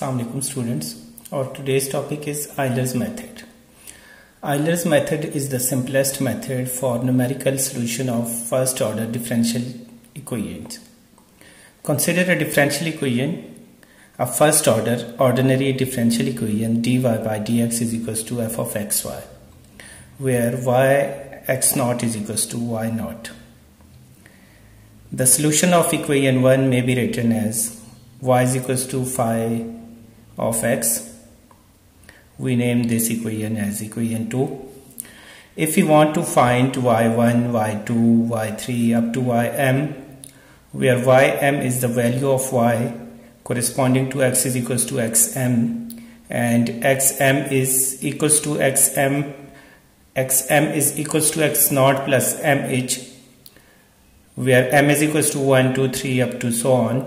Assalamu alaikum students. Our today's topic is Euler's method. Euler's method is the simplest method for numerical solution of first order differential equations. Consider a differential equation, a first order ordinary differential equation dy by dx is equals to f of xy, where y(x0) is equals to y0. The solution of equation 1 may be written as y is equals to phi of x. We name this equation as equation 2. If we want to find y1, y2, y3 up to ym, where ym is the value of y corresponding to x is equals to xm, and xm is equals to x0 plus mh, where m is equals to 1, 2, 3 up to so on.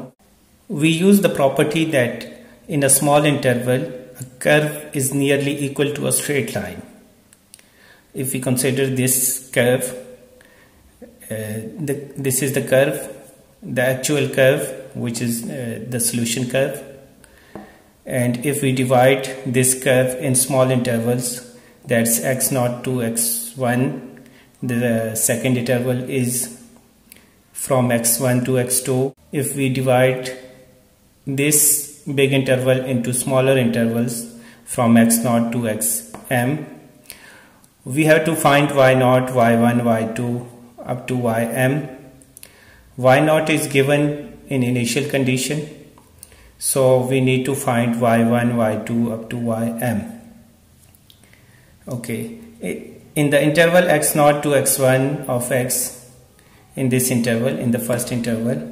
We use the property that in a small interval a curve is nearly equal to a straight line. If we consider this curve, this is the curve, the actual curve, which is the solution curve, and if we divide this curve in small intervals, that's x0 to x1. The second interval is from x1 to x2. If we divide this big interval into smaller intervals from x0 to xm, we have to find y0, y1, y2 up to ym. Y0 is given in initial condition, so we need to find y1, y2 up to ym. Okay, in the interval x0 to x1 of x, in this interval, in the first interval,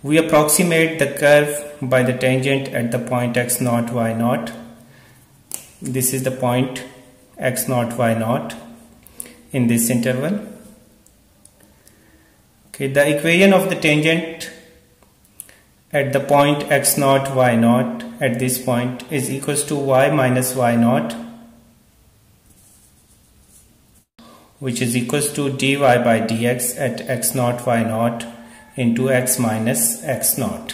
we approximate the curve by the tangent at the point x0, y0. This is the point x0, y0 in this interval. Okay, the equation of the tangent at the point x0, y0 at this point is equals to y minus y0, which is equals to dy by dx at x0, y0 into x minus x0.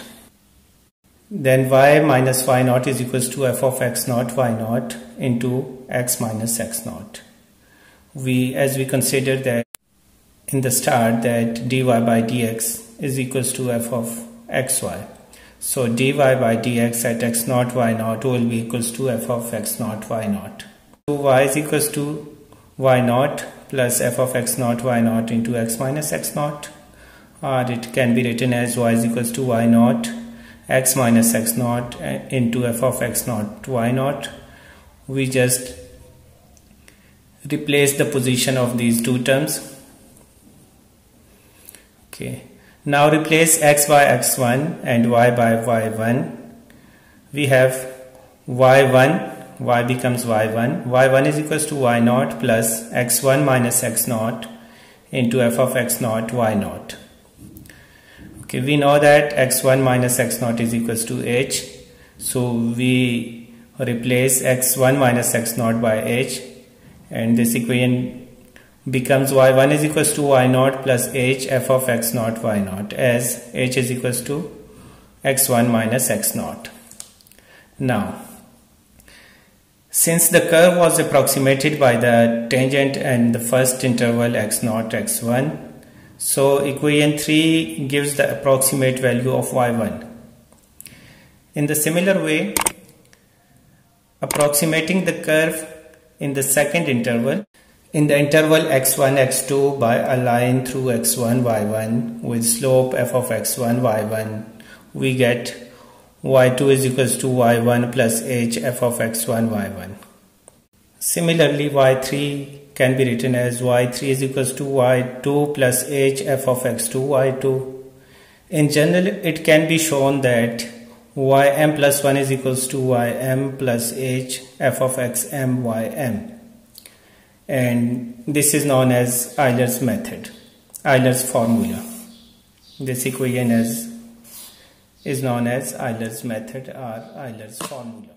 Then y minus y0 is equals to f of x0, y0 into x minus x0. As we consider that in the start that dy by dx is equals to f of xy. So dy by dx at x0, y0 will be equals to f of x0, y0. So y is equals to y0 plus f of x0, y0 into x minus x0. Or it can be written as y is equals to y0 x minus x0 into f of x0 y0. We just replace the position of these two terms. Okay, now replace x by x1 and y by y1. We have y1, y becomes y1. y1 is equals to y0 plus x1 minus x0 into f of x0 y0. Okay, we know that x1 minus x0 is equals to h, so we replace x1 minus x0 by h, and this equation becomes y1 is equals to y0 plus h f of x0 y0, as h is equals to x1 minus x0. Now, since the curve was approximated by the tangent and the first interval x0, x1, so equation 3 gives the approximate value of y1. In the similar way, approximating the curve in the second interval, in the interval x1, x2 by a line through x1, y1 with slope f of x1, y1, we get y2 is equals to y1 plus h f of x1, y1. Similarly, y3 can be written as y3 is equals to y2 plus h f of x2 y2. In general, it can be shown that ym plus 1 is equals to ym plus h f of xm ym, and this is known as Euler's method, Euler's formula. This equation is known as Euler's method or Euler's formula.